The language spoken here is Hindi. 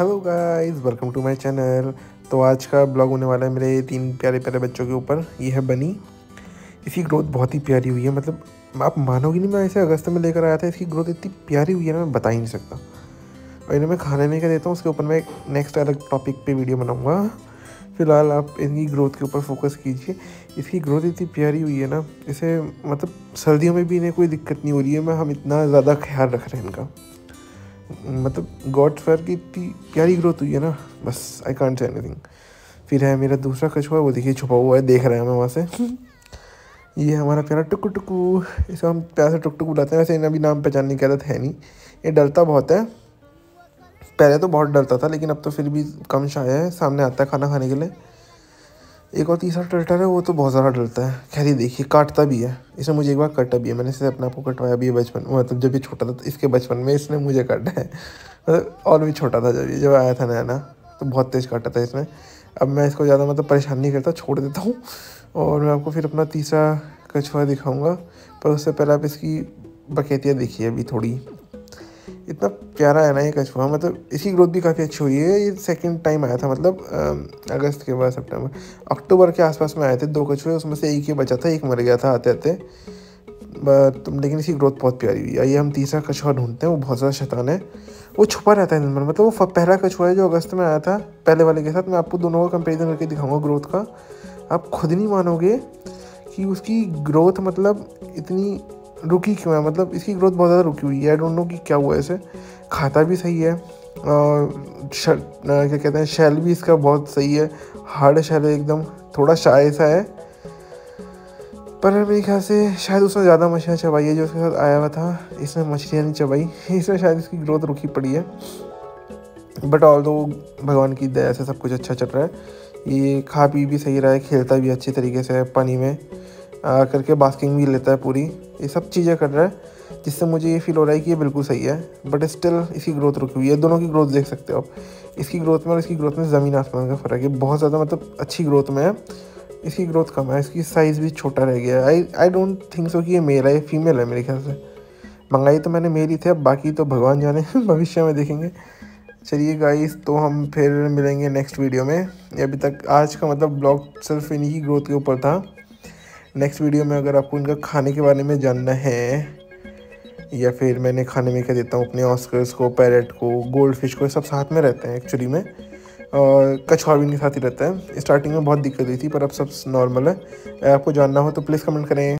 Hello guys, welcome to my channel. तो आज का ब्लॉग होने वाला है मेरे 3 प्यारे प्यारे बच्चों के ऊपर। ये है बनी, इसकी ग्रोथ बहुत ही प्यारी हुई है। मतलब आप मानोगे नहीं, मैं इसे अगस्त में लेकर आया था। इसकी ग्रोथ इतनी प्यारी हुई है ना, मैं बता ही नहीं सकता। और इन्हें मैं खाने में क्या देता हूँ, उसके ऊपर मैं नेक्स्ट अलग टॉपिक पर वीडियो बनाऊँगा। फ़िलहाल आप इनकी ग्रोथ के ऊपर फोकस कीजिए। इसकी ग्रोथ इतनी प्यारी हुई है ना, इसे मतलब सर्दियों में भी इन्हें कोई दिक्कत नहीं हो रही है। मैं हम इतना ज़्यादा ख्याल रख रहे हैं इनका। मतलब गॉड फेयर की इतनी प्यारी ग्रोथ हुई है ना, बस आई कांट से एनीथिंग। फिर है मेरा दूसरा कछुआ, वो देखिए छुपा हुआ है, देख रहे हैं हमें वहाँ से। ये हमारा प्यारा टुकू टुकू, इसको हम प्यार से टुक टुक बुलाते हैं। वैसे इन्हें अभी नाम पहचानने की आदत है नहीं। ये डरता बहुत है, पहले तो बहुत डरता था, लेकिन अब तो फिर भी कम शाय है, सामने आता है खाना खाने के लिए। एक और तीसरा टर्टल है, वो तो बहुत ज़्यादा डरता है। खैर ये देखिए काटता भी है, इसने मुझे एक बार काटा भी है। मैंने इसे अपने आप को कटवाया भी है बचपन में, मतलब जब ये छोटा था इसके बचपन में इसने मुझे काटा है। मतलब और भी छोटा था जब आया था नया ना, तो बहुत तेज़ काटा था इसने। अब मैं इसको ज़्यादा मतलब परेशान नहीं करता, छोड़ देता हूँ। और मैं आपको फिर अपना तीसरा कछुआ दिखाऊँगा, पर उससे पहले आप इसकी बकेतियाँ देखिए अभी थोड़ी। इतना प्यारा है ना ये कछुआ, मतलब इसकी ग्रोथ भी काफ़ी अच्छी हुई है। ये सेकंड टाइम आया था, मतलब अगस्त के बाद सितंबर अक्टूबर के आसपास में आए थे 2 कछुए। उसमें से एक ही बचा था, एक मर गया था आते आते। लेकिन इसकी ग्रोथ बहुत प्यारी हुई है। ये हम तीसरा कछुआ ढूंढते हैं, वो बहुत ज़्यादा शैतान है, वो छुपा रहता है दिन भर। मतलब वो पहला कछुआ है जो अगस्त में आया था, पहले वाले के साथ। मैं आपको दोनों का कंपेरिजन करके दिखाऊँगा ग्रोथ का। आप खुद नहीं मानोगे कि उसकी ग्रोथ मतलब इतनी रुकी क्यों है। मतलब इसकी ग्रोथ बहुत ज़्यादा रुकी हुई है। आई डोंट नो कि क्या हुआ है इसे। खाता भी सही है और क्या कहते हैं, शैल भी इसका बहुत सही है, हार्ड शैल है एकदम। थोड़ा शाय सा है, पर मेरे ख्याल से शायद उसने ज़्यादा मछलियाँ चबाई है जो उसके साथ आया हुआ था। इसने मछलियाँ नहीं चबाई, इसमें शायद इसकी ग्रोथ रुकी पड़ी है। बट ऑल्दो भगवान की दया से सब कुछ अच्छा चल रहा है। ये खा पी भी सही रहा है, खेलता भी अच्छी तरीके से है, पानी में करके बास्किंग भी लेता है पूरी। ये सब चीज़ें कर रहा है, जिससे मुझे ये फील हो रहा है कि ये बिल्कुल सही है। बट स्टिल इसकी ग्रोथ रुकी हुई है। दोनों की ग्रोथ देख सकते हो आप, इसकी ग्रोथ में और इसकी ग्रोथ में ज़मीन आसमान का फ़र्क है। बहुत ज़्यादा मतलब अच्छी ग्रोथ में है, इसकी ग्रोथ कम है। इसकी साइज़ भी छोटा रह गया है। आई डोंट थिंक सो कि ये मेल है, ये फीमेल है मेरे ख्याल से। मंगाई तो मैंने मेल ही थे, अब बाकी तो भगवान जाने, भविष्य में देखेंगे। चलिए गाइस, तो हम फिर मिलेंगे नेक्स्ट वीडियो में। अभी तक आज का मतलब ब्लॉग सिर्फ इन्हीं की ग्रोथ के ऊपर था। नेक्स्ट वीडियो में अगर आपको इनका खाने के बारे में जानना है, या फिर मैंने खाने में क्या देता हूँ अपने ऑस्कर्स को, पैरेट को, गोल्ड फिश को, सब साथ में रहते हैं एक्चुअली में। और कछुआ भी इनके साथ ही रहता है। स्टार्टिंग में बहुत दिक्कत हुई थी, पर अब सब नॉर्मल है। आपको जानना हो तो प्लीज़ कमेंट करें।